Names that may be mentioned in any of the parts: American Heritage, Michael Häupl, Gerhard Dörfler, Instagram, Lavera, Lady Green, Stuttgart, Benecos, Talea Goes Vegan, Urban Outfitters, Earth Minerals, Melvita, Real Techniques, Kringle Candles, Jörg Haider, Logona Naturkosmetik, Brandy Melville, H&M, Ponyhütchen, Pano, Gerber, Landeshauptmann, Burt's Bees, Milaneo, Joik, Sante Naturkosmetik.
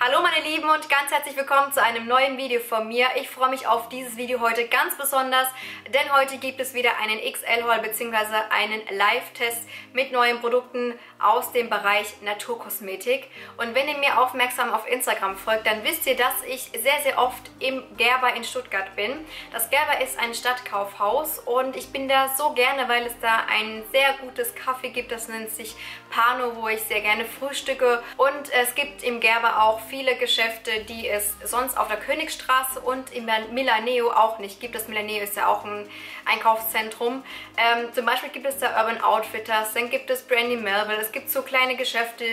Hallo meine Lieben und ganz herzlich willkommen zu einem neuen Video von mir. Ich freue mich auf dieses Video heute ganz besonders, denn heute gibt es wieder einen XL-Haul bzw. einen Live-Test mit neuen Produkten aus dem Bereich Naturkosmetik. Und wenn ihr mir aufmerksam auf Instagram folgt, dann wisst ihr, dass ich sehr, sehr oft im Gerber in Stuttgart bin. Das Gerber ist ein Stadtkaufhaus und ich bin da so gerne, weil es da ein sehr gutes Kaffee gibt. Das nennt sich Pano, wo ich sehr gerne frühstücke. Und es gibt im Gerber auch viele Geschäfte, die es sonst auf der Königsstraße und im Milaneo auch nicht gibt. Das Milaneo ist ja auch ein Einkaufszentrum. Zum Beispiel gibt es da Urban Outfitters, dann gibt es Brandy Melville. Es gibt so kleine Geschäfte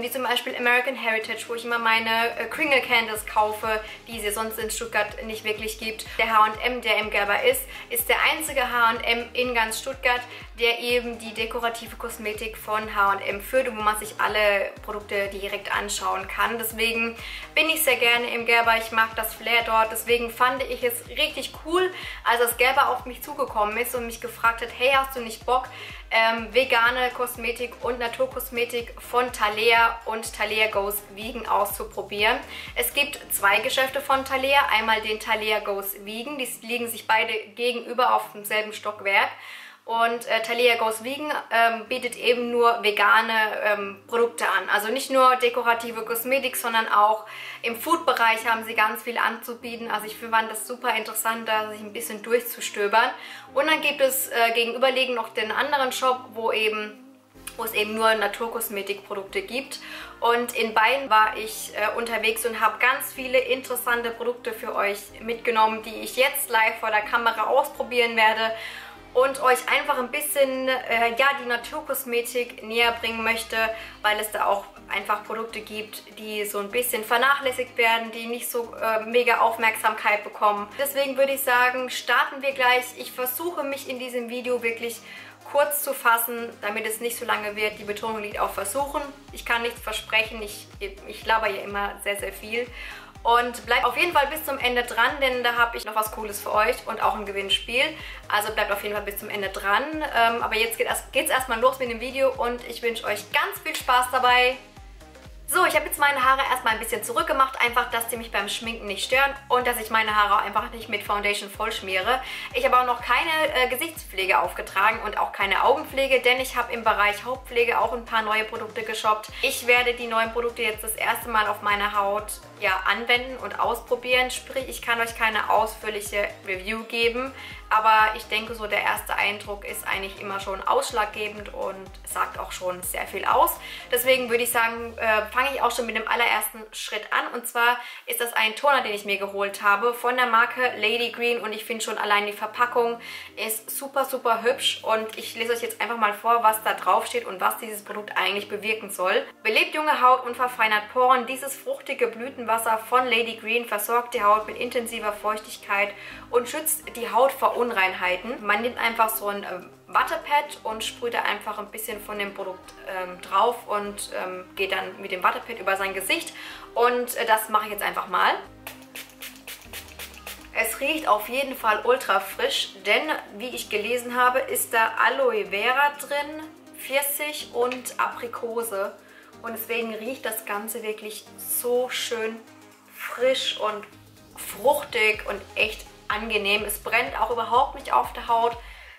wie zum Beispiel American Heritage, wo ich immer meine Kringle Candles kaufe, die es sonst in Stuttgart nicht wirklich gibt. Der H&M, der im Gerber ist, ist der einzige H&M in ganz Stuttgart, der eben die dekorative Kosmetik von H&M führt und wo man sich alle Produkte direkt anschauen kann. Deswegen bin ich sehr gerne im Gerber. Ich mag das Flair dort. Deswegen fand ich es richtig cool, als das Gerber auf mich zugekommen ist und mich gefragt hat, hey, hast du nicht Bock, vegane Kosmetik und Naturkosmetik von Talea und Talea Goes Vegan auszuprobieren. Es gibt zwei Geschäfte von Talea. Einmal den Talea Goes Vegan. Die liegen sich beide gegenüber auf demselben Stockwerk. Und Talea Goes Vegan bietet eben nur vegane Produkte an. Also nicht nur dekorative Kosmetik, sondern auch im Food-Bereich haben sie ganz viel anzubieten. Also ich fand das super interessant, da sich ein bisschen durchzustöbern. Und dann gibt es gegenüberliegend noch den anderen Shop, wo es eben nur Naturkosmetikprodukte gibt. Und in beiden war ich unterwegs und habe ganz viele interessante Produkte für euch mitgenommen, die ich jetzt live vor der Kamera ausprobieren werde und euch einfach ein bisschen die Naturkosmetik näher bringen möchte, weil es da auch einfach Produkte gibt, die so ein bisschen vernachlässigt werden, die nicht so mega Aufmerksamkeit bekommen. Deswegen würde ich sagen, starten wir gleich. Ich versuche mich in diesem Video wirklich kurz zu fassen, damit es nicht so lange wird. Die Betonung liegt auf Versuchen. Ich kann nichts versprechen, ich laber ja immer sehr, sehr viel. Und bleibt auf jeden Fall bis zum Ende dran, denn da habe ich noch was Cooles für euch und auch ein Gewinnspiel. Also bleibt auf jeden Fall bis zum Ende dran. Aber jetzt geht's erstmal los mit dem Video und ich wünsche euch ganz viel Spaß dabei. So, ich habe jetzt meine Haare erstmal ein bisschen zurückgemacht, einfach, dass sie mich beim Schminken nicht stören und dass ich meine Haare einfach nicht mit Foundation vollschmiere. Ich habe auch noch keine Gesichtspflege aufgetragen und auch keine Augenpflege, denn ich habe im Bereich Hautpflege auch ein paar neue Produkte geshoppt. Ich werde die neuen Produkte jetzt das erste Mal auf meine Haut anwenden und ausprobieren. Sprich, ich kann euch keine ausführliche Review geben, aber ich denke so, der erste Eindruck ist eigentlich immer schon ausschlaggebend und sagt auch schon sehr viel aus. Deswegen würde ich sagen, fange ich auch schon mit dem allerersten Schritt an. Und zwar ist das ein Toner, den ich mir geholt habe von der Marke Lady Green. Und ich finde schon allein die Verpackung ist super, super hübsch. Und ich lese euch jetzt einfach mal vor, was da drauf steht und was dieses Produkt eigentlich bewirken soll. Belebt junge Haut und verfeinert Poren. Dieses fruchtige Blütenwasser von Lady Green versorgt die Haut mit intensiver Feuchtigkeit und schützt die Haut vor Unreinheiten. Man nimmt einfach so ein Wattepad und sprüht da einfach ein bisschen von dem Produkt drauf und geht dann mit dem Wattepad über sein Gesicht. Und das mache ich jetzt einfach mal. Es riecht auf jeden Fall ultra frisch, denn wie ich gelesen habe, ist da Aloe Vera drin, Pfirsich und Aprikose. Und deswegen riecht das Ganze wirklich so schön frisch und fruchtig und echt angenehm. Es brennt auch überhaupt nicht auf der Haut.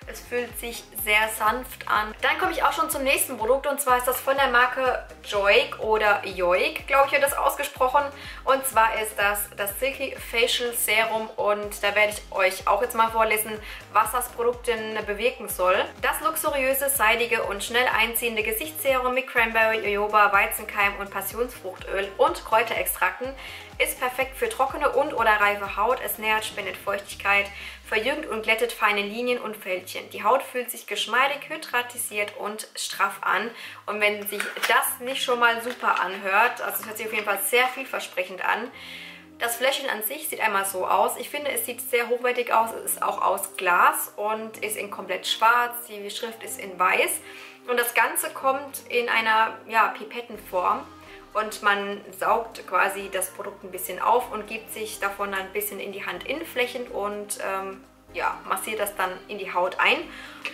Es fühlt sich sehr sanft an. Dann komme ich auch schon zum nächsten Produkt und zwar ist das von der Marke Joik oder Joik, glaube ich, wird das ausgesprochen. Und zwar ist das Silky Facial Serum und da werde ich euch auch jetzt mal vorlesen, was das Produkt denn bewirken soll. Das luxuriöse, seidige und schnell einziehende Gesichtsserum mit Cranberry, Jojoba, Weizenkeim und Passionsfruchtöl und Kräuterextrakten ist perfekt für trockene und oder reife Haut. Es nährt, spendet Feuchtigkeit, verjüngt und glättet feine Linien und Fältchen. Die Haut fühlt sich geschmeidig, hydratisiert und straff an. Und wenn sich das nicht schon mal super anhört, also es hört sich auf jeden Fall sehr vielversprechend an. Das Fläschchen an sich sieht einmal so aus. Ich finde, es sieht sehr hochwertig aus. Es ist auch aus Glas und ist in komplett schwarz. Die Schrift ist in weiß. Und das Ganze kommt in einer Pipettenform. Und man saugt quasi das Produkt ein bisschen auf und gibt sich davon dann ein bisschen in die Handinnenflächen und ja, massiere das dann in die Haut ein.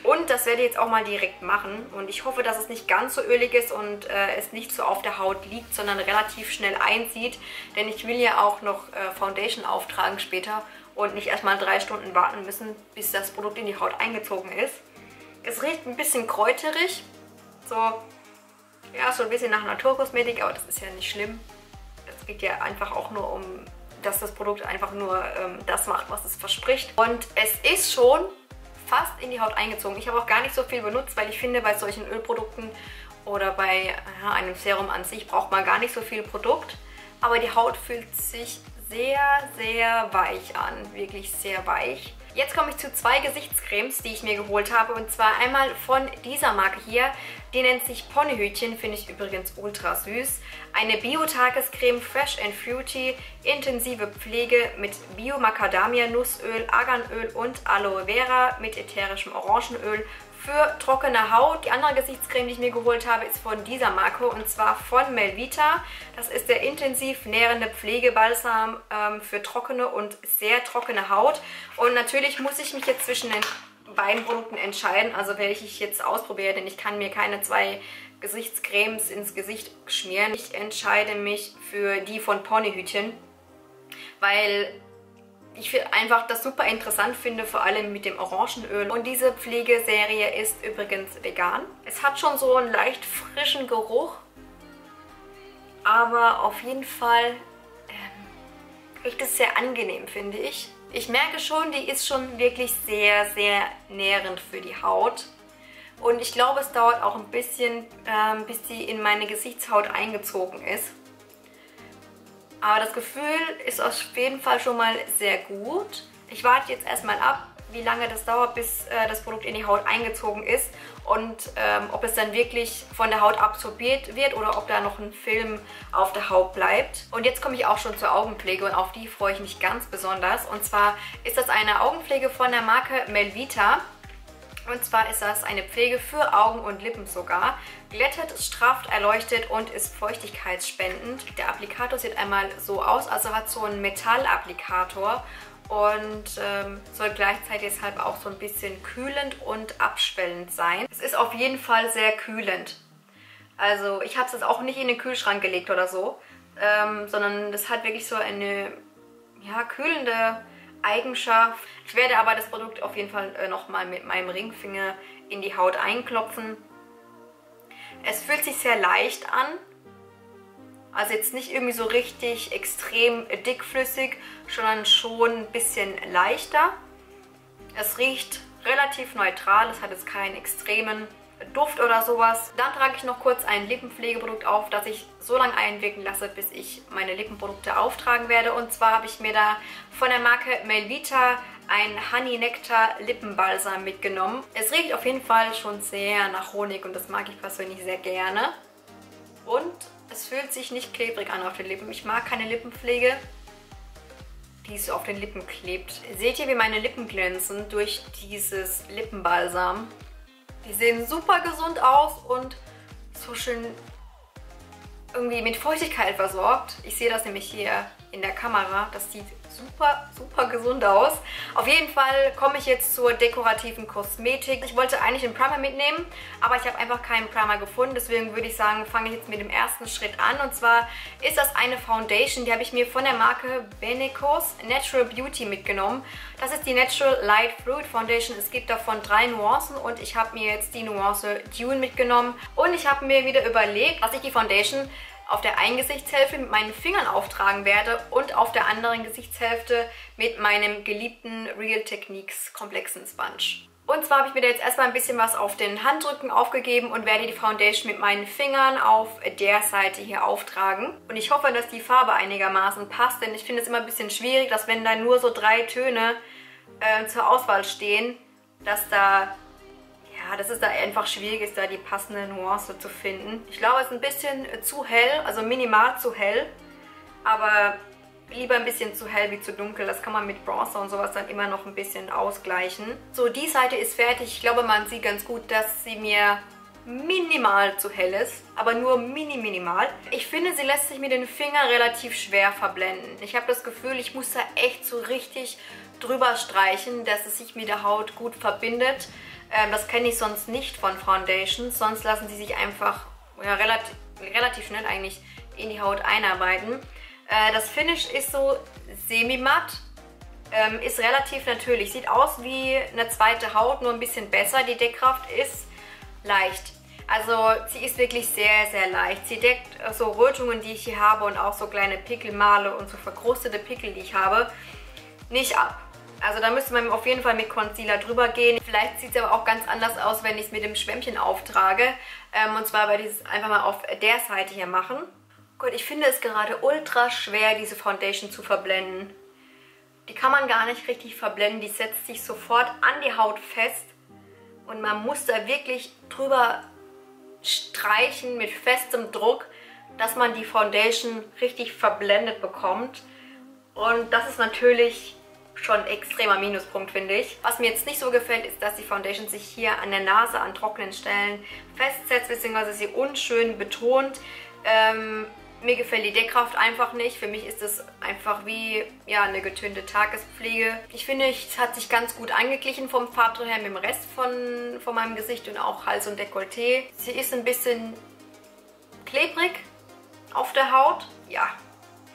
Und das werde ich jetzt auch mal direkt machen. Und ich hoffe, dass es nicht ganz so ölig ist und es nicht so auf der Haut liegt, sondern relativ schnell einzieht. Denn ich will ja auch noch Foundation auftragen später und nicht erstmal 3 Stunden warten müssen, bis das Produkt in die Haut eingezogen ist. Es riecht ein bisschen kräuterig. So, ja, so ein bisschen nach Naturkosmetik, aber das ist ja nicht schlimm. Es geht ja einfach auch nur um, dass das Produkt einfach nur das macht, was es verspricht. Und es ist schon fast in die Haut eingezogen. Ich habe auch gar nicht so viel benutzt, weil ich finde, bei solchen Ölprodukten oder bei einem Serum an sich braucht man gar nicht so viel Produkt. Aber die Haut fühlt sich sehr, sehr weich an. Wirklich sehr weich. Jetzt komme ich zu 2 Gesichtscremes, die ich mir geholt habe. Und zwar einmal von dieser Marke hier. Die nennt sich Ponyhütchen, finde ich übrigens ultra süß. Eine Bio-Tagescreme Fresh and Fruity, intensive Pflege mit Bio-Macadamia-Nussöl, Arganöl und Aloe Vera mit ätherischem Orangenöl für trockene Haut. Die andere Gesichtscreme, die ich mir geholt habe, ist von dieser Marke und zwar von Melvita. Das ist der intensiv nährende Pflegebalsam für trockene und sehr trockene Haut. Und natürlich muss ich mich jetzt zwischen den beiden Produkten entscheiden, also welche ich jetzt ausprobiere, denn ich kann mir keine 2 Gesichtscremes ins Gesicht schmieren. Ich entscheide mich für die von Ponyhütchen, weil ich einfach das super interessant finde, vor allem mit dem Orangenöl. Und diese Pflegeserie ist übrigens vegan. Es hat schon so einen leicht frischen Geruch, aber auf jeden Fall riecht es sehr angenehm, finde ich. Ich merke schon, die ist schon wirklich sehr, sehr nährend für die Haut. Und ich glaube, es dauert auch ein bisschen, bis die in meine Gesichtshaut eingezogen ist. Aber das Gefühl ist auf jeden Fall schon mal sehr gut. Ich warte jetzt erstmal ab, wie lange das dauert, bis das Produkt in die Haut eingezogen ist. Und ob es dann wirklich von der Haut absorbiert wird oder ob da noch ein Film auf der Haut bleibt. Und jetzt komme ich auch schon zur Augenpflege und auf die freue ich mich ganz besonders. Und zwar ist das eine Augenpflege von der Marke Melvita. Und zwar ist das eine Pflege für Augen und Lippen sogar. Glättet, strafft, erleuchtet und ist feuchtigkeitsspendend. Der Applikator sieht einmal so aus, also hat so einen Metallapplikator. Und soll gleichzeitig deshalb auch so ein bisschen kühlend und abschwellend sein. Es ist auf jeden Fall sehr kühlend. Also ich habe es jetzt auch nicht in den Kühlschrank gelegt oder so, sondern das hat wirklich so eine, ja, kühlende Eigenschaft. Ich werde aber das Produkt auf jeden Fall nochmal mit meinem Ringfinger in die Haut einklopfen. Es fühlt sich sehr leicht an. Also jetzt nicht irgendwie so richtig extrem dickflüssig, sondern schon ein bisschen leichter. Es riecht relativ neutral, es hat jetzt keinen extremen Duft oder sowas. Dann trage ich noch kurz ein Lippenpflegeprodukt auf, das ich so lange einwirken lasse, bis ich meine Lippenprodukte auftragen werde. Und zwar habe ich mir da von der Marke Melvita ein Honey Nectar Lippenbalsam mitgenommen. Es riecht auf jeden Fall schon sehr nach Honig und das mag ich persönlich sehr gerne. Und es fühlt sich nicht klebrig an auf den Lippen. Ich mag keine Lippenpflege, die so auf den Lippen klebt. Seht ihr, wie meine Lippen glänzen durch dieses Lippenbalsam? Die sehen super gesund aus und so schön irgendwie mit Feuchtigkeit versorgt. Ich sehe das nämlich hier in der Kamera. Das sieht super, super gesund aus. Auf jeden Fall komme ich jetzt zur dekorativen Kosmetik. Ich wollte eigentlich einen Primer mitnehmen, aber ich habe einfach keinen Primer gefunden. Deswegen würde ich sagen, fange ich jetzt mit dem ersten Schritt an. Und zwar ist das eine Foundation, die habe ich mir von der Marke Benecos Natural Beauty mitgenommen. Das ist die Natural Light Fluid Foundation. Es gibt davon 3 Nuancen und ich habe mir jetzt die Nuance Dune mitgenommen. Und ich habe mir wieder überlegt, dass ich die Foundation auf der einen Gesichtshälfte mit meinen Fingern auftragen werde und auf der anderen Gesichtshälfte mit meinem geliebten Real Techniques komplexen Sponge. Und zwar habe ich mir da jetzt erstmal ein bisschen was auf den Handrücken aufgegeben und werde die Foundation mit meinen Fingern auf der Seite hier auftragen. Und ich hoffe, dass die Farbe einigermaßen passt, denn ich finde es immer ein bisschen schwierig, dass wenn da nur so 3 Töne zur Auswahl stehen, dass da, ja, das ist da einfach schwierig, ist da die passende Nuance zu finden. Ich glaube, es ist ein bisschen zu hell, also minimal zu hell, aber lieber ein bisschen zu hell wie zu dunkel. Das kann man mit Bronzer und sowas dann immer noch ein bisschen ausgleichen. So, die Seite ist fertig. Ich glaube, man sieht ganz gut, dass sie mir minimal zu hell ist, aber nur minimal. Ich finde, sie lässt sich mit den Fingern relativ schwer verblenden. Ich habe das Gefühl, ich muss da echt so richtig drüber streichen, dass es sich mit der Haut gut verbindet. Das kenne ich sonst nicht von Foundations, sonst lassen sie sich einfach ja, relativ schnell eigentlich in die Haut einarbeiten. Das Finish ist so semi-matt, ist relativ natürlich, sieht aus wie eine zweite Haut, nur ein bisschen besser. Die Deckkraft ist leicht. Also sie ist wirklich sehr, sehr leicht. Sie deckt so Rötungen, die ich hier habe und auch so kleine Pickelmale und so verkrustete Pickel, die ich habe, nicht ab. Also da müsste man auf jeden Fall mit Concealer drüber gehen. Vielleicht sieht es aber auch ganz anders aus, wenn ich es mit dem Schwämmchen auftrage. Und zwar werde ich es einfach mal auf der Seite hier machen. Gut, ich finde es gerade ultra schwer, diese Foundation zu verblenden. Die kann man gar nicht richtig verblenden. Die setzt sich sofort an die Haut fest. Und man muss da wirklich drüber streichen mit festem Druck, dass man die Foundation richtig verblendet bekommt. Und das ist natürlich schon ein extremer Minuspunkt, finde ich. Was mir jetzt nicht so gefällt, ist, dass die Foundation sich hier an der Nase an trockenen Stellen festsetzt, beziehungsweise sie unschön betont. Mir gefällt die Deckkraft einfach nicht. Für mich ist das einfach wie ja, eine getönte Tagespflege. Ich finde, es hat sich ganz gut angeglichen vom Farbton her mit dem Rest von meinem Gesicht und auch Hals und Dekolleté. Sie ist ein bisschen klebrig auf der Haut. Ja,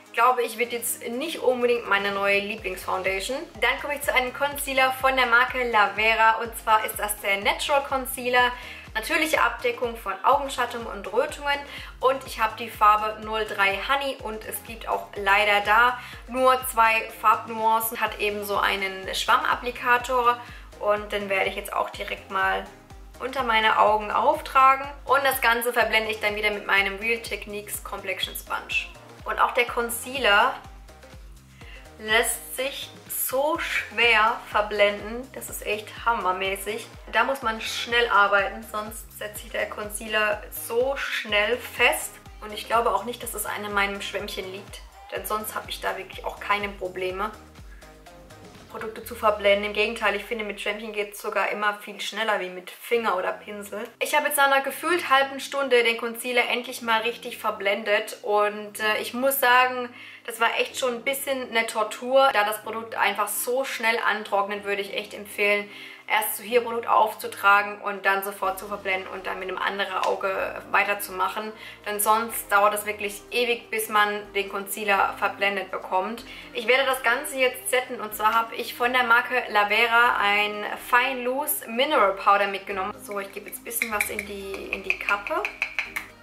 ich glaube, ich werde jetzt nicht unbedingt meine neue Lieblingsfoundation. Dann komme ich zu einem Concealer von der Marke Lavera. Und zwar ist das der Natural Concealer. Natürliche Abdeckung von Augenschatten und Rötungen. Und ich habe die Farbe 03 Honey und es gibt auch leider da nur zwei Farbnuancen. Hat eben so einen Schwammapplikator und den werde ich jetzt auch direkt mal unter meine Augen auftragen. Und das Ganze verblende ich dann wieder mit meinem Real Techniques Complexion Sponge. Und auch der Concealer lässt sich so schwer verblenden. Das ist echt hammermäßig. Da muss man schnell arbeiten, sonst setzt sich der Concealer so schnell fest. Und ich glaube auch nicht, dass es an meinem Schwämmchen liegt. Denn sonst habe ich da wirklich auch keine Probleme, Produkte zu verblenden. Im Gegenteil, ich finde, mit Schwämmchen geht es sogar immer viel schneller wie mit Finger oder Pinsel. Ich habe jetzt nach einer gefühlt halben Stunde den Concealer endlich mal richtig verblendet und ich muss sagen, das war echt schon ein bisschen eine Tortur, da das Produkt einfach so schnell antrocknet, würde ich echt empfehlen, erst so hier Produkt aufzutragen und dann sofort zu verblenden und dann mit einem anderen Auge weiterzumachen. Denn sonst dauert es wirklich ewig, bis man den Concealer verblendet bekommt. Ich werde das Ganze jetzt setten und zwar habe ich von der Marke Lavera ein Fine Loose Mineral Powder mitgenommen. So, ich gebe jetzt ein bisschen was in die Kappe.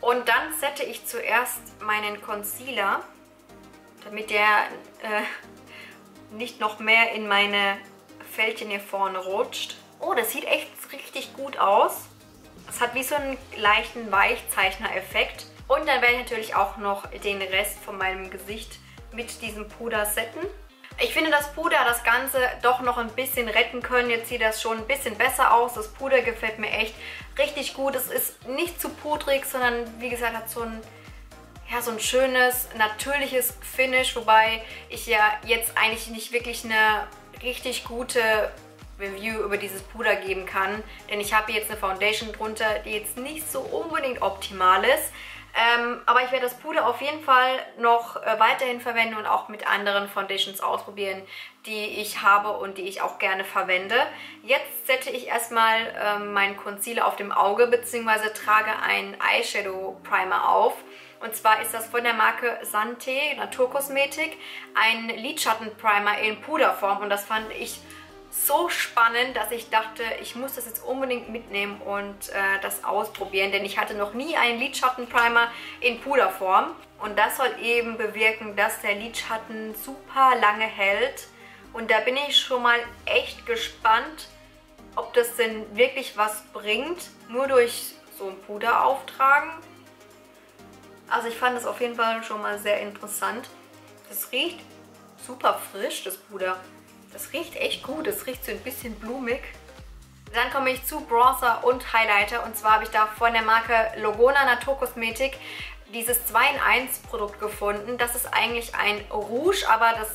Und dann sette ich zuerst meinen Concealer, damit der nicht noch mehr in meine Fältchen hier vorne rutscht. Oh, das sieht echt richtig gut aus. Es hat wie so einen leichten Weichzeichner-Effekt. Und dann werde ich natürlich auch noch den Rest von meinem Gesicht mit diesem Puder setten. Ich finde, das Puder hat das Ganze doch noch ein bisschen retten können. Jetzt sieht das schon ein bisschen besser aus. Das Puder gefällt mir echt richtig gut. Es ist nicht zu pudrig, sondern wie gesagt, hat so ein ja, so ein schönes, natürliches Finish, wobei ich ja jetzt eigentlich nicht wirklich eine richtig gute Review über dieses Puder geben kann, denn ich habe jetzt eine Foundation drunter, die jetzt nicht so unbedingt optimal ist. Aber ich werde das Puder auf jeden Fall noch weiterhin verwenden und auch mit anderen Foundations ausprobieren, die ich habe und die ich auch gerne verwende. Jetzt setze ich erstmal meinen Concealer auf dem Auge bzw. trage einen Eyeshadow Primer auf. Und zwar ist das von der Marke Sante Naturkosmetik ein Lidschattenprimer in Puderform. Und das fand ich so spannend, dass ich dachte, ich muss das jetzt unbedingt mitnehmen und das ausprobieren. Denn ich hatte noch nie einen Lidschattenprimer in Puderform. Und das soll eben bewirken, dass der Lidschatten super lange hält. Und da bin ich schon mal echt gespannt, ob das denn wirklich was bringt. Nur durch so ein Puder auftragen. Also ich fand das auf jeden Fall schon mal sehr interessant. Das riecht super frisch, das Puder. Das riecht echt gut. Das riecht so ein bisschen blumig. Dann komme ich zu Bronzer und Highlighter. Und zwar habe ich da von der Marke Logona Naturkosmetik dieses 2-in-1 Produkt gefunden. Das ist eigentlich ein Rouge, aber das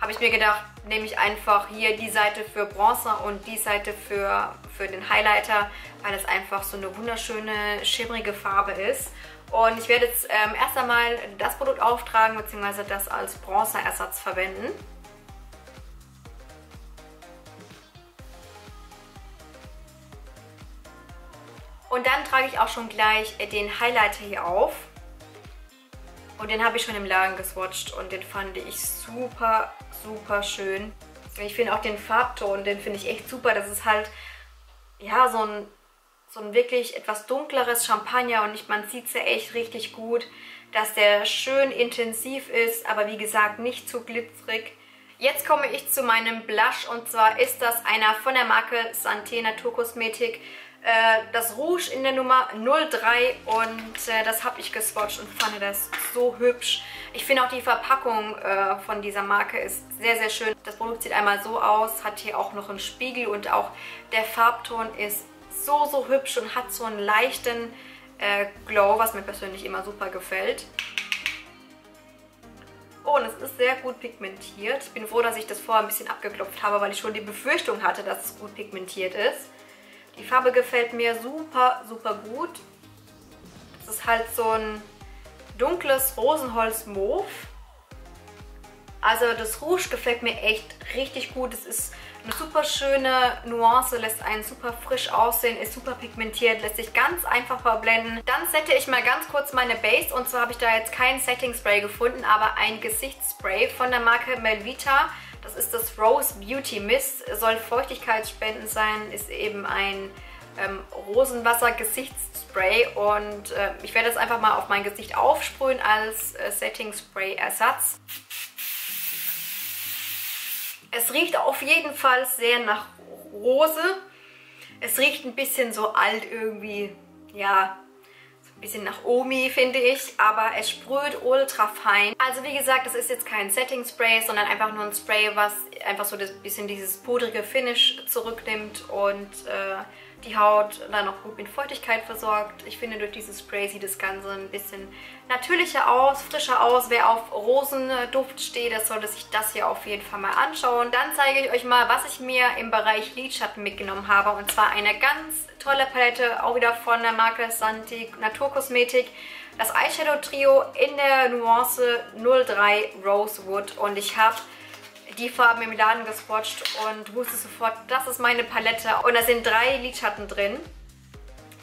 habe ich mir gedacht, nehme ich einfach hier die Seite für Bronzer und die Seite für den Highlighter, weil es einfach so eine wunderschöne, schimmrige Farbe ist. Und ich werde jetzt erst einmal das Produkt auftragen bzw. das als Bronzerersatz verwenden. Und dann trage ich auch schon gleich den Highlighter hier auf. Und den habe ich schon im Laden geswatcht und den fand ich super, super schön. Ich finde auch den Farbton, den finde ich echt super. Das ist halt, ja, so ein wirklich etwas dunkleres Champagner und man sieht es ja echt richtig gut, dass der schön intensiv ist, aber wie gesagt nicht zu glitzerig. Jetzt komme ich zu meinem Blush und zwar ist das einer von der Marke Sante Naturkosmetik. Das Rouge in der Nummer 03 und das habe ich geswatcht und fand das so hübsch. Ich finde auch die Verpackung von dieser Marke ist sehr, sehr schön. Das Produkt sieht einmal so aus, hat hier auch noch einen Spiegel und auch der Farbton ist so, so hübsch und hat so einen leichten Glow, was mir persönlich immer super gefällt. Oh, und es ist sehr gut pigmentiert. Ich bin froh, dass ich das vorher ein bisschen abgeklopft habe, weil ich schon die Befürchtung hatte, dass es gut pigmentiert ist. Die Farbe gefällt mir super, super gut. Es ist halt so ein dunkles Rosenholz-Mauve. Also das Rouge gefällt mir echt richtig gut. Es ist eine super schöne Nuance, lässt einen super frisch aussehen, ist super pigmentiert, lässt sich ganz einfach verblenden. Dann sette ich mal ganz kurz meine Base und zwar habe ich da jetzt kein Setting Spray gefunden, aber ein Gesichtsspray von der Marke Melvita. Das ist das Rose Beauty Mist, soll feuchtigkeitsspendend sein, ist eben ein Rosenwasser-Gesichtsspray und ich werde das einfach mal auf mein Gesicht aufsprühen als Setting Spray-Ersatz. Es riecht auf jeden Fall sehr nach Rose. Es riecht ein bisschen so alt irgendwie, ja, so ein bisschen nach Omi, finde ich. Aber es sprüht ultra fein. Also wie gesagt, das ist jetzt kein Setting Spray, sondern einfach nur ein Spray, was einfach so ein bisschen dieses pudrige Finish zurücknimmt und die Haut dann auch gut mit Feuchtigkeit versorgt. Ich finde, durch dieses Spray sieht das Ganze ein bisschen natürlicher aus, frischer aus. Wer auf Rosenduft steht, der sollte sich das hier auf jeden Fall mal anschauen. Dann zeige ich euch mal, was ich mir im Bereich Lidschatten mitgenommen habe. Und zwar eine ganz tolle Palette, auch wieder von der Marke Sante Naturkosmetik. Das Eyeshadow-Trio in der Nuance 03 Rosewood. Und ich habe die Farben im Laden geswatcht und wusste sofort, das ist meine Palette. Und da sind 3 Lidschatten drin.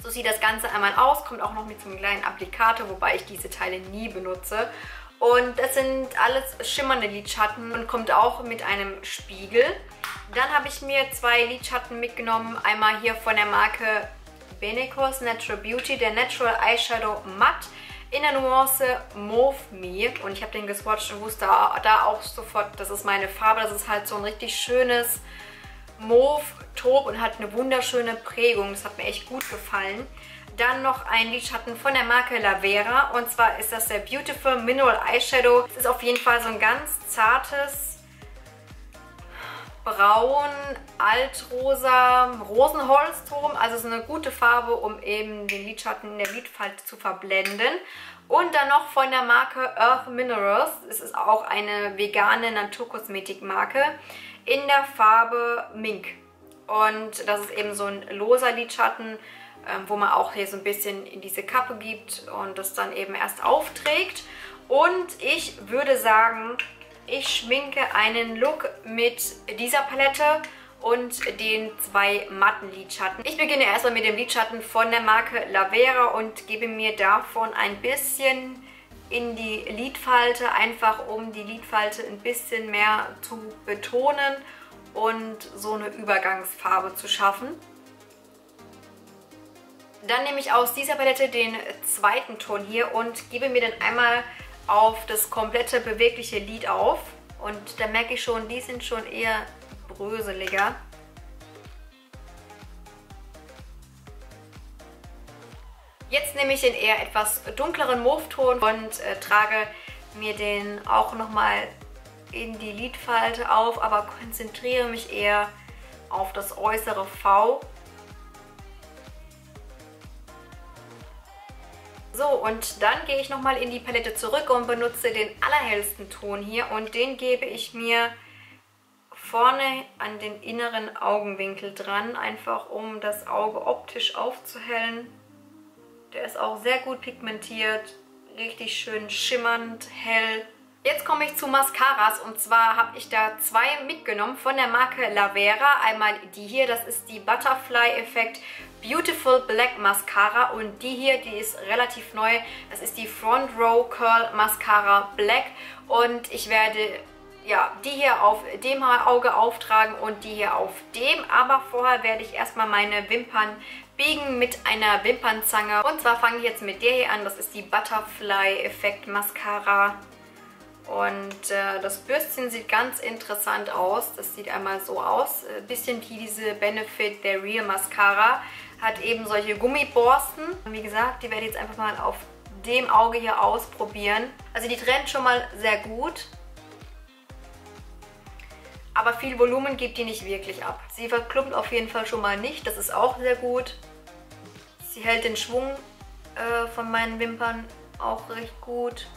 So sieht das Ganze einmal aus, kommt auch noch mit so einem kleinen Applikator, wobei ich diese Teile nie benutze. Und das sind alles schimmernde Lidschatten und kommt auch mit einem Spiegel. Dann habe ich mir 2 Lidschatten mitgenommen. Einmal hier von der Marke Benecos Natural Beauty, der Natural Eyeshadow Matte in der Nuance Mauve Me. Und ich habe den geswatcht und wusste da auch sofort, das ist meine Farbe. Das ist halt so ein richtig schönes Mauve-Taub und hat eine wunderschöne Prägung. Das hat mir echt gut gefallen. Dann noch ein Lidschatten von der Marke Lavera. Und zwar ist das der Beautiful Mineral Eyeshadow. Es ist auf jeden Fall so ein ganz zartes Braun, Altrosa, Rosenholzton, also so eine gute Farbe, um eben den Lidschatten in der Lidfalte zu verblenden. Und dann noch von der Marke Earth Minerals, es ist auch eine vegane Naturkosmetikmarke, in der Farbe Mink. Und das ist eben so ein loser Lidschatten, wo man auch hier so ein bisschen in diese Kappe gibt und das dann eben erst aufträgt. Und ich würde sagen, ich schminke einen Look mit dieser Palette und den 2 matten Lidschatten. Ich beginne erstmal mit dem Lidschatten von der Marke Lavera und gebe mir davon ein bisschen in die Lidfalte, einfach um die Lidfalte ein bisschen mehr zu betonen und so eine Übergangsfarbe zu schaffen. Dann nehme ich aus dieser Palette den 2. Ton hier und gebe mir den einmal auf das komplette bewegliche Lid auf. Und da merke ich schon, die sind schon eher bröseliger. Jetzt nehme ich den eher etwas dunkleren Mauve-Ton und trage mir den auch nochmal in die Lidfalte auf, aber konzentriere mich eher auf das äußere V. So, und dann gehe ich nochmal in die Palette zurück und benutze den allerhellsten Ton hier und den gebe ich mir vorne an den inneren Augenwinkel dran, einfach um das Auge optisch aufzuhellen. Der ist auch sehr gut pigmentiert, richtig schön schimmernd, hell. Jetzt komme ich zu Mascaras, und zwar habe ich da zwei mitgenommen von der Marke Lavera. Einmal die hier, das ist die Butterfly Effect Beautiful Black Mascara, und die hier, die ist relativ neu. Das ist die Front Row Curl Mascara Black, und ich werde die hier auf dem Auge auftragen und die hier auf dem. Aber vorher werde ich erstmal meine Wimpern biegen mit einer Wimpernzange. Und zwar fange ich jetzt mit der hier an, das ist die Butterfly Effect Mascara. Und das Bürstchen sieht ganz interessant aus. Das sieht einmal so aus. Ein bisschen wie diese Benefit der Real Mascara. Hat eben solche Gummiborsten. Und wie gesagt, die werde ich jetzt einfach mal auf dem Auge hier ausprobieren. Also die trennt schon mal sehr gut. Aber viel Volumen gibt die nicht wirklich ab. Sie verklumpt auf jeden Fall schon mal nicht. Das ist auch sehr gut. Sie hält den Schwung von meinen Wimpern auch recht gut.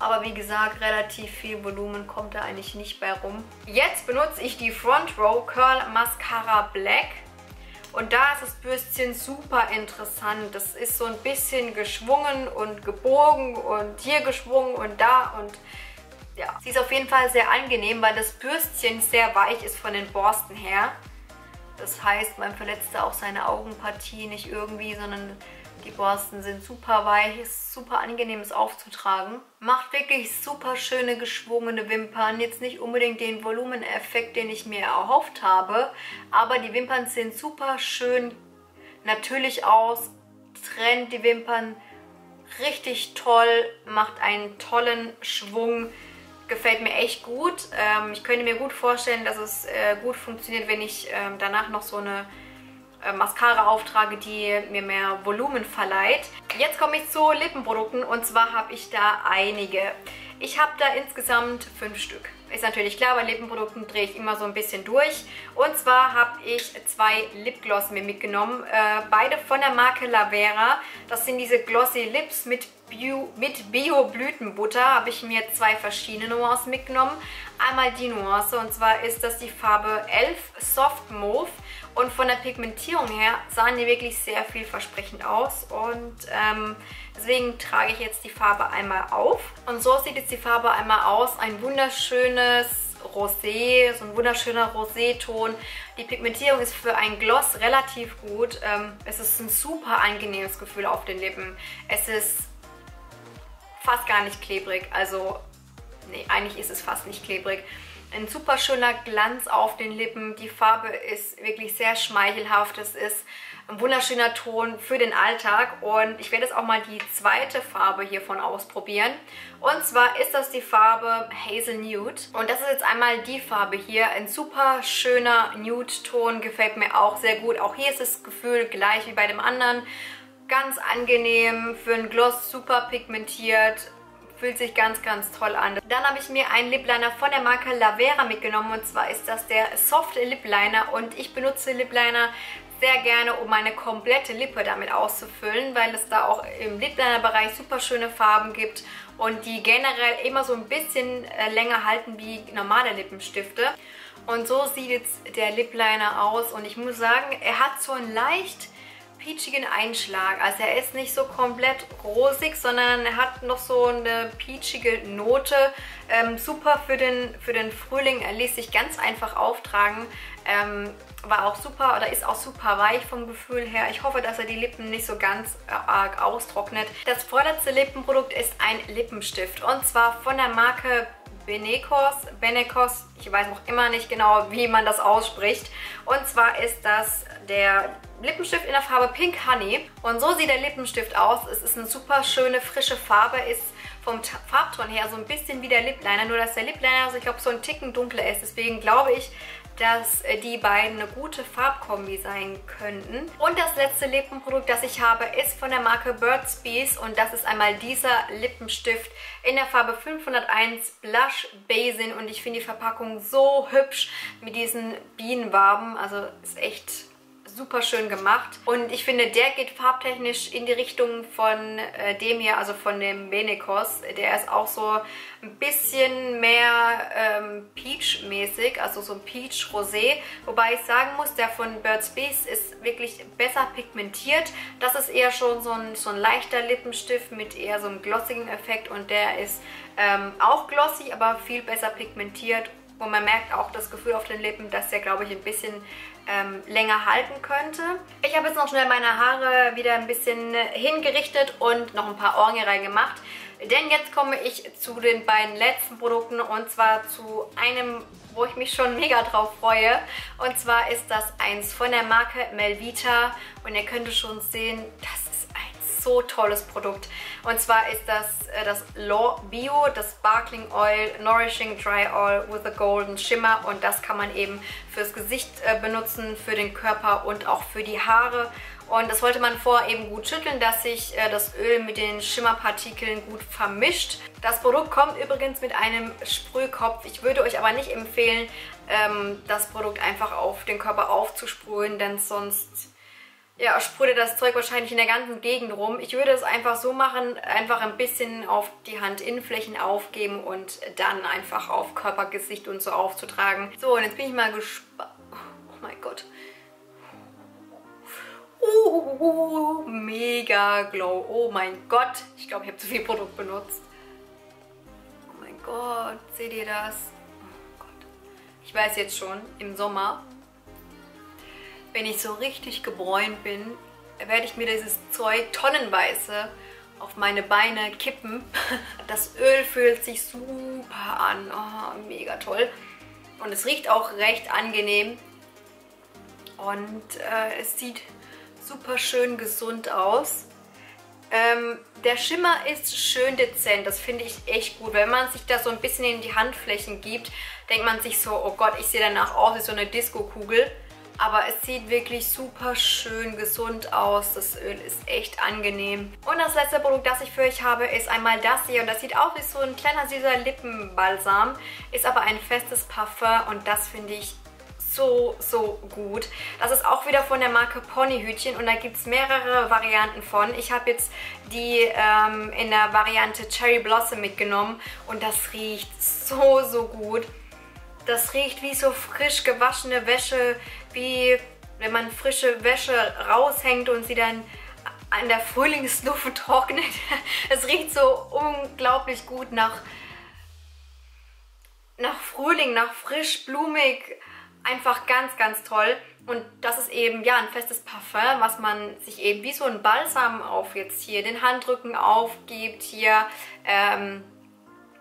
Aber wie gesagt, relativ viel Volumen kommt da eigentlich nicht bei rum. Jetzt benutze ich die Front Row Curl Mascara Black. Und da ist das Bürstchen super interessant. Das ist so ein bisschen geschwungen und gebogen und hier geschwungen und da und ja. Sie ist auf jeden Fall sehr angenehm, weil das Bürstchen sehr weich ist von den Borsten her. Das heißt, man verletzt da auch seine Augenpartie nicht irgendwie, sondern die Borsten sind super weich, ist super angenehm, es aufzutragen. Macht wirklich super schöne geschwungene Wimpern. Jetzt nicht unbedingt den Volumeneffekt, den ich mir erhofft habe, aber die Wimpern sehen super schön natürlich aus, trennt die Wimpern richtig toll, macht einen tollen Schwung. Gefällt mir echt gut. Ich könnte mir gut vorstellen, dass es gut funktioniert, wenn ich danach noch so eine Mascara auftrage, die mir mehr Volumen verleiht. Jetzt komme ich zu Lippenprodukten, und zwar habe ich da einige. Ich habe da insgesamt 5 Stück. Ist natürlich klar, bei Lippenprodukten drehe ich immer so ein bisschen durch. Und zwar habe ich 2 Lipgloss mir mitgenommen. Beide von der Marke Lavera. Das sind diese Glossy Lips mit Bio-Blütenbutter. Habe ich mir 2 verschiedene Nuancen mitgenommen. Einmal die Nuance, und zwar ist das die Farbe 11 Soft Mauve. Und von der Pigmentierung her sahen die wirklich sehr vielversprechend aus. Und deswegen trage ich jetzt die Farbe einmal auf. Und so sieht jetzt die Farbe einmal aus. Ein wunderschönes Rosé, so ein wunderschöner Roséton. Die Pigmentierung ist für ein Gloss relativ gut. Es ist ein super angenehmes Gefühl auf den Lippen. Es ist fast gar nicht klebrig. Also, nee, eigentlich ist es fast nicht klebrig. Ein super schöner Glanz auf den Lippen. Die Farbe ist wirklich sehr schmeichelhaft. Es ist ein wunderschöner Ton für den Alltag. Und ich werde jetzt auch mal die zweite Farbe hiervon ausprobieren. Und zwar ist das die Farbe Hazel Nude. Und das ist jetzt einmal die Farbe hier. Ein super schöner Nude-Ton. Gefällt mir auch sehr gut. Auch hier ist das Gefühl gleich wie bei dem anderen. Ganz angenehm. Für einen Gloss super pigmentiert. Fühlt sich ganz, ganz toll an. Dann habe ich mir einen Lip Liner von der Marke Lavera mitgenommen, und zwar ist das der Soft Lip Liner, und ich benutze Lip Liner sehr gerne, um meine komplette Lippe damit auszufüllen, weil es da auch im Lip Liner Bereich super schöne Farben gibt und die generell immer so ein bisschen länger halten wie normale Lippenstifte. Und so sieht jetzt der Lip Liner aus, und ich muss sagen, er hat so einen leicht peachigen Einschlag. Also er ist nicht so komplett rosig, sondern er hat noch so eine peachige Note. Super für den Frühling. Er lässt sich ganz einfach auftragen. War auch super, oder ist auch super weich vom Gefühl her. Ich hoffe, dass er die Lippen nicht so ganz arg austrocknet. Das vorletzte Lippenprodukt ist ein Lippenstift, und zwar von der Marke Benecos, ich weiß noch immer nicht genau, wie man das ausspricht. Und zwar ist das der Lippenstift in der Farbe Pink Honey. Und so sieht der Lippenstift aus. Es ist eine super schöne, frische Farbe. Ist vom Farbton her so ein bisschen wie der Lip Liner. Nur, dass der Lip Liner, also ich glaube, so ein Ticken dunkler ist. Deswegen glaube ich, dass die beiden eine gute Farbkombi sein könnten. Und das letzte Lippenprodukt, das ich habe, ist von der Marke Burt's Bees. Und das ist einmal dieser Lippenstift in der Farbe 501 Blush Basin. Und ich finde die Verpackung so hübsch mit diesen Bienenwaben. Also ist echt super schön gemacht. Und ich finde, der geht farbtechnisch in die Richtung von dem hier, also von dem Benecos. Der ist auch so ein bisschen mehr Peach-mäßig, also so Peach-Rosé. Wobei ich sagen muss, der von Burt's Bees ist wirklich besser pigmentiert. Das ist eher schon so ein leichter Lippenstift mit eher so einem glossigen Effekt. Und der ist auch glossy, aber viel besser pigmentiert. Und man merkt auch das Gefühl auf den Lippen, dass der, glaube ich, ein bisschen länger halten könnte. Ich habe jetzt noch schnell meine Haare wieder ein bisschen hingerichtet und noch ein paar Ohrringe reingemacht. Denn jetzt komme ich zu den beiden letzten Produkten, und zwar zu einem, wo ich mich schon mega drauf freue. Und zwar ist das eins von der Marke Melvita. Und ihr könnt schon sehen, das ist ein so tolles Produkt. Und zwar ist das das Bio, das Sparkling Oil, Nourishing Dry Oil with a Golden Shimmer. Und das kann man eben fürs Gesicht benutzen, für den Körper und auch für die Haare. Und das sollte man vorher eben gut schütteln, dass sich das Öl mit den Schimmerpartikeln gut vermischt. Das Produkt kommt übrigens mit einem Sprühkopf. Ich würde euch aber nicht empfehlen, das Produkt einfach auf den Körper aufzusprühen, denn sonst... ja, sprüht das Zeug wahrscheinlich in der ganzen Gegend rum. Ich würde es einfach so machen, einfach ein bisschen auf die Handinnenflächen aufgeben und dann einfach auf Körper, Gesicht und so aufzutragen. So, und jetzt bin ich mal gespannt. Oh mein Gott. Mega Glow. Oh mein Gott. Ich glaube, ich habe zu viel Produkt benutzt. Oh mein Gott, seht ihr das? Oh Gott. Ich weiß jetzt schon, im Sommer... wenn ich so richtig gebräunt bin, werde ich mir dieses Zeug tonnenweise auf meine Beine kippen. Das Öl fühlt sich super an. Oh, mega toll. Und es riecht auch recht angenehm. Und es sieht super schön gesund aus. Der Schimmer ist schön dezent, das finde ich echt gut. Wenn man sich das so ein bisschen in die Handflächen gibt, denkt man sich so, oh Gott, ich sehe danach aus wie so eine Disco-Kugel. Aber es sieht wirklich super schön gesund aus. Das Öl ist echt angenehm. Und das letzte Produkt, das ich für euch habe, ist einmal das hier. Und das sieht aus wie so ein kleiner süßer Lippenbalsam. Ist aber ein festes Parfum und das finde ich so, so gut. Das ist auch wieder von der Marke Ponyhütchen und da gibt es mehrere Varianten von. Ich habe jetzt die in der Variante Cherry Blossom mitgenommen und das riecht so, so gut. Das riecht wie so frisch gewaschene Wäsche, wie wenn man frische Wäsche raushängt und sie dann an der Frühlingsluft trocknet. Es riecht so unglaublich gut nach Frühling, nach frisch, blumig. Einfach ganz, ganz toll. Und das ist eben ja ein festes Parfum, was man sich eben wie so ein Balsam auf jetzt hier den Handrücken aufgibt, hier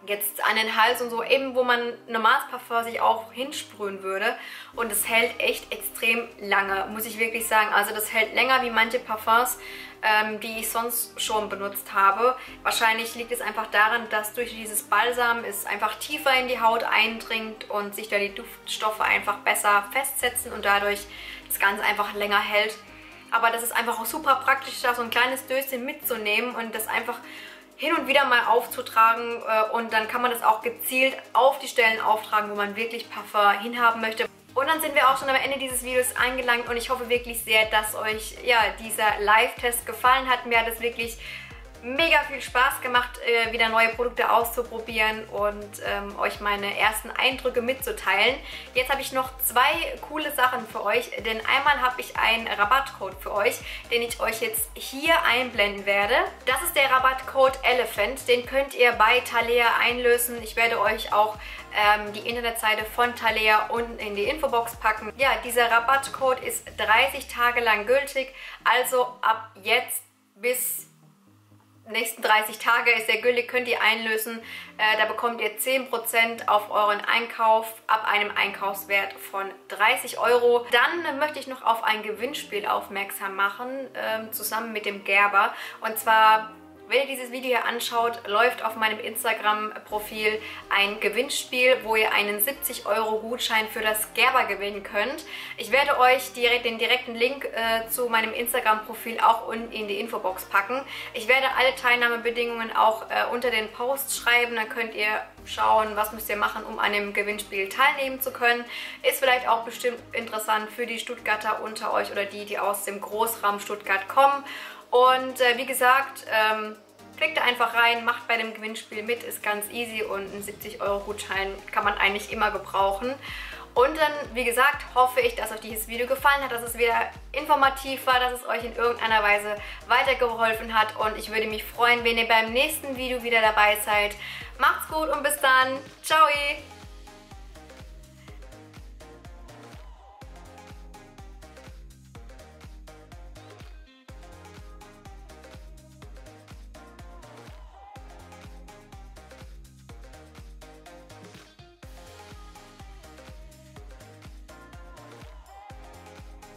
jetzt an den Hals und so, eben wo man normales Parfum sich auch hinsprühen würde. Und es hält echt extrem lange, muss ich wirklich sagen. Also das hält länger wie manche Parfums, die ich sonst schon benutzt habe. Wahrscheinlich liegt es einfach daran, dass durch dieses Balsam es einfach tiefer in die Haut eindringt und sich da die Duftstoffe einfach besser festsetzen und dadurch das Ganze einfach länger hält. Aber das ist einfach auch super praktisch, da so ein kleines Döschen mitzunehmen und das einfach hin und wieder mal aufzutragen, und dann kann man das auch gezielt auf die Stellen auftragen, wo man wirklich Parfum hinhaben möchte. Und dann sind wir auch schon am Ende dieses Videos angelangt und ich hoffe wirklich sehr, dass euch ja dieser Live-Test gefallen hat. Mir hat es wirklich mega viel Spaß gemacht, wieder neue Produkte auszuprobieren und euch meine ersten Eindrücke mitzuteilen. Jetzt habe ich noch zwei coole Sachen für euch, denn einmal habe ich einen Rabattcode für euch, den ich euch jetzt hier einblenden werde. Das ist der Rabattcode ELEPHANT, den könnt ihr bei Talea einlösen. Ich werde euch auch die Internetseite von Talea unten in die Infobox packen. Ja, dieser Rabattcode ist 30 Tage lang gültig, also ab jetzt bis... nächsten 30 Tage ist der gültig, könnt ihr einlösen. Da bekommt ihr 10% auf euren Einkauf ab einem Einkaufswert von 30 Euro. Dann möchte ich noch auf ein Gewinnspiel aufmerksam machen, zusammen mit dem Gerber. Und zwar Wenn ihr dieses Video hier anschaut, läuft auf meinem Instagram-Profil ein Gewinnspiel, wo ihr einen 70-Euro-Gutschein für das Gerber gewinnen könnt. Ich werde euch den direkten Link zu meinem Instagram-Profil auch unten in die Infobox packen. Ich werde alle Teilnahmebedingungen auch unter den Posts schreiben, dann könnt ihr schauen, was müsst ihr machen, um an dem Gewinnspiel teilnehmen zu können. Ist vielleicht auch bestimmt interessant für die Stuttgarter unter euch oder die, die aus dem Großraum Stuttgart kommen. Und wie gesagt, klickt da einfach rein, macht bei dem Gewinnspiel mit, ist ganz easy und ein 70-Euro-Gutschein kann man eigentlich immer gebrauchen. Und dann, wie gesagt, hoffe ich, dass euch dieses Video gefallen hat, dass es wieder informativ war, dass es euch in irgendeiner Weise weitergeholfen hat. Und ich würde mich freuen, wenn ihr beim nächsten Video wieder dabei seid. Macht's gut und bis dann. Ciao!